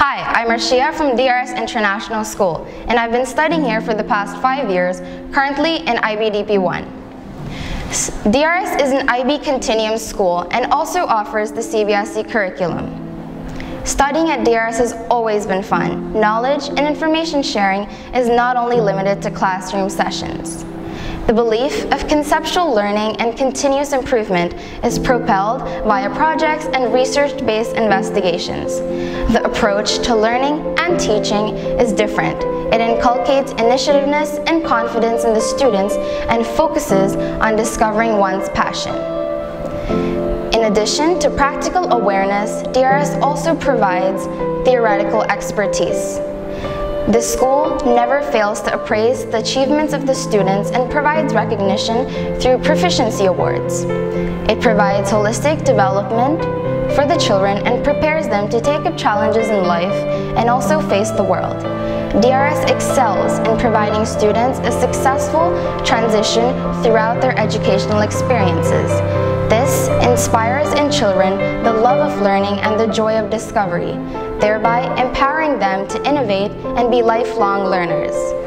Hi, I'm Arshia from DRS International School, and I've been studying here for the past 5 years, currently in IBDP 1. DRS is an IB continuum school and also offers the CBSE curriculum. Studying at DRS has always been fun. Knowledge and information sharing is not only limited to classroom sessions. The belief of conceptual learning and continuous improvement is propelled via projects and research-based investigations. The approach to learning and teaching is different. It inculcates initiativeness and confidence in the students and focuses on discovering one's passion. In addition to practical awareness, DRS also provides theoretical expertise. The school never fails to appraise the achievements of the students and provides recognition through proficiency awards. It provides holistic development for the children and prepares them to take up challenges in life and also face the world. DRS excels in providing students a successful transition throughout their educational experiences. This inspires in children the love of learning and the joy of discovery, thereby empowering them to innovate and be lifelong learners.